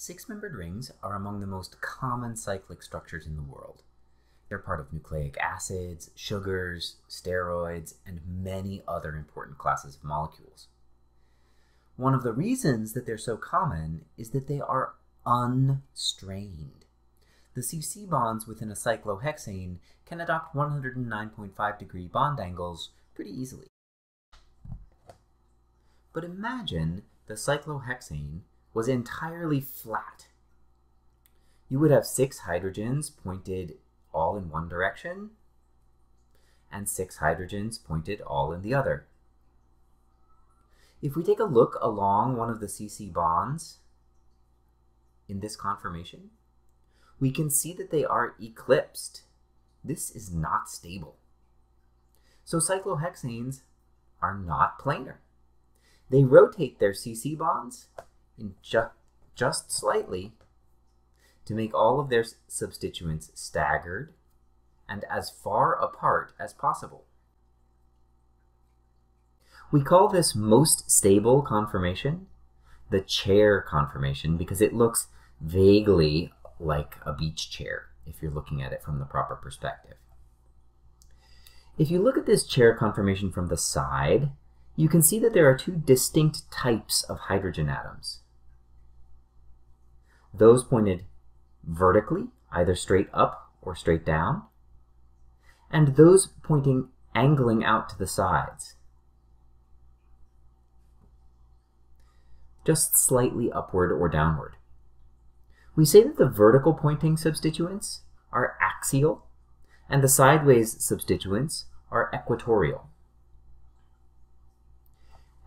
Six-membered rings are among the most common cyclic structures in the world. They're part of nucleic acids, sugars, steroids, and many other important classes of molecules. One of the reasons that they're so common is that they are unstrained. The C-C bonds within a cyclohexane can adopt 109.5-degree bond angles pretty easily. But imagine the cyclohexane was entirely flat. You would have 6 hydrogens pointed all in one direction, and 6 hydrogens pointed all in the other. If we take a look along one of the C-C bonds in this conformation, we can see that they are eclipsed. This is not stable. So cyclohexanes are not planar. They rotate their C-C bonds in just slightly to make all of their substituents staggered and as far apart as possible. We call this most stable conformation the chair conformation because it looks vaguely like a beach chair if you're looking at it from the proper perspective. If you look at this chair conformation from the side, you can see that there are two distinct types of hydrogen atoms. Those pointed vertically, either straight up or straight down, and those pointing angling out to the sides, just slightly upward or downward. We say that the vertical pointing substituents are axial, and the sideways substituents are equatorial.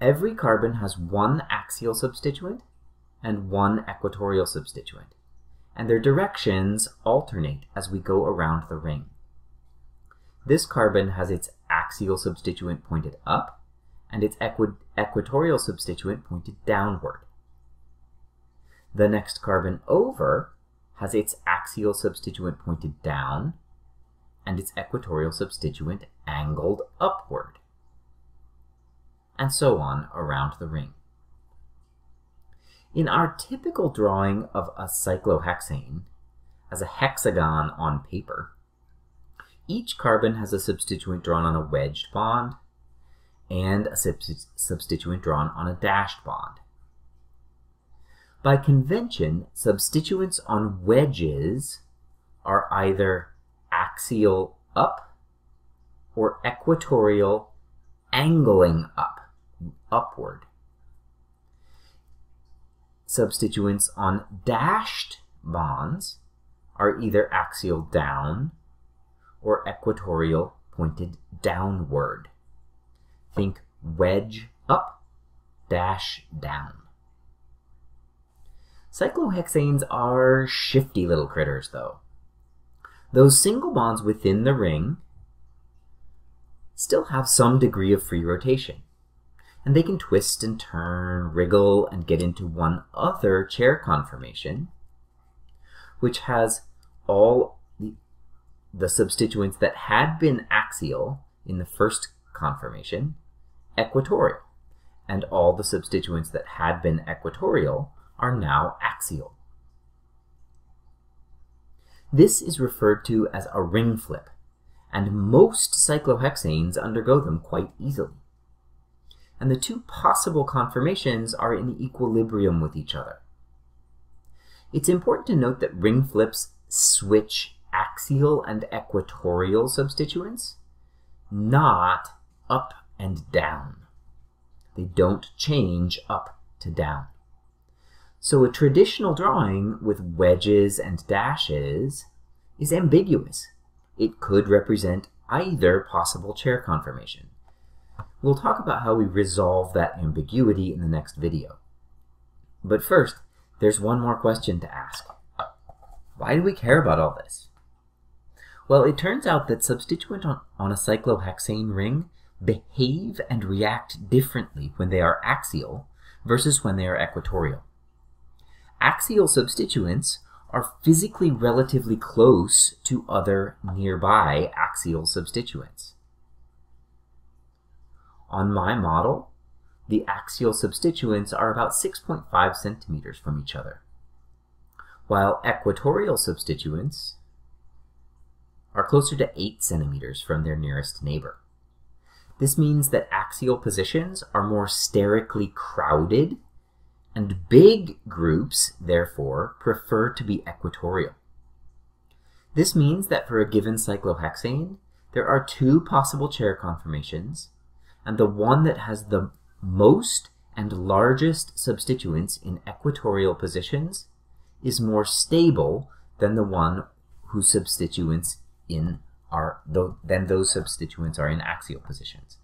Every carbon has one axial substituent and one equatorial substituent, and their directions alternate as we go around the ring. This carbon has its axial substituent pointed up and its equatorial substituent pointed downward. The next carbon over has its axial substituent pointed down and its equatorial substituent angled upward, and so on around the ring. In our typical drawing of a cyclohexane, as a hexagon on paper, each carbon has a substituent drawn on a wedged bond and a substituent drawn on a dashed bond. By convention, substituents on wedges are either axial up or equatorial angling upward. Substituents on dashed bonds are either axial down or equatorial pointed downward. Think wedge up, dash down. Cyclohexanes are shifty little critters, though. Those single bonds within the ring still have some degree of free rotation, and they can twist and turn, wriggle, and get into one other chair conformation, which has all the substituents that had been axial in the first conformation, equatorial, and all the substituents that had been equatorial are now axial. This is referred to as a ring flip, and most cyclohexanes undergo them quite easily. And the two possible conformations are in equilibrium with each other. It's important to note that ring flips switch axial and equatorial substituents, not up and down. They don't change up to down. So a traditional drawing with wedges and dashes is ambiguous. It could represent either possible chair conformation. We'll talk about how we resolve that ambiguity in the next video. But first, there's one more question to ask. Why do we care about all this? Well, it turns out that substituents on a cyclohexane ring behave and react differently when they are axial versus when they are equatorial. Axial substituents are physically relatively close to other nearby axial substituents. On my model, the axial substituents are about 6.5 centimeters from each other, while equatorial substituents are closer to 8 centimeters from their nearest neighbor. This means that axial positions are more sterically crowded, and big groups, therefore, prefer to be equatorial. This means that for a given cyclohexane, there are 2 possible chair conformations, and the one that has the most and largest substituents in equatorial positions is more stable than the one whose substituents than those substituents are in axial positions.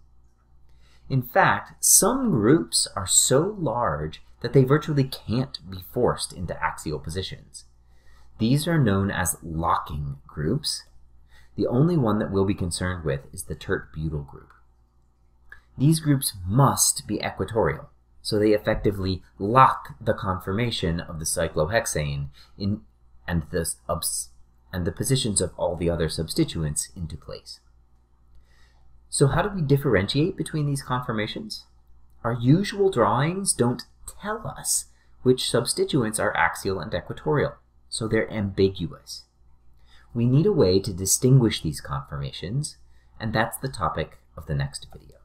In fact, some groups are so large that they virtually can't be forced into axial positions. These are known as locking groups. The only one that we'll be concerned with is the tert-butyl group. These groups must be equatorial, so they effectively lock the conformation of the cyclohexane and the positions of all the other substituents into place. So how do we differentiate between these conformations? Our usual drawings don't tell us which substituents are axial and equatorial, so they're ambiguous. We need a way to distinguish these conformations, and that's the topic of the next video.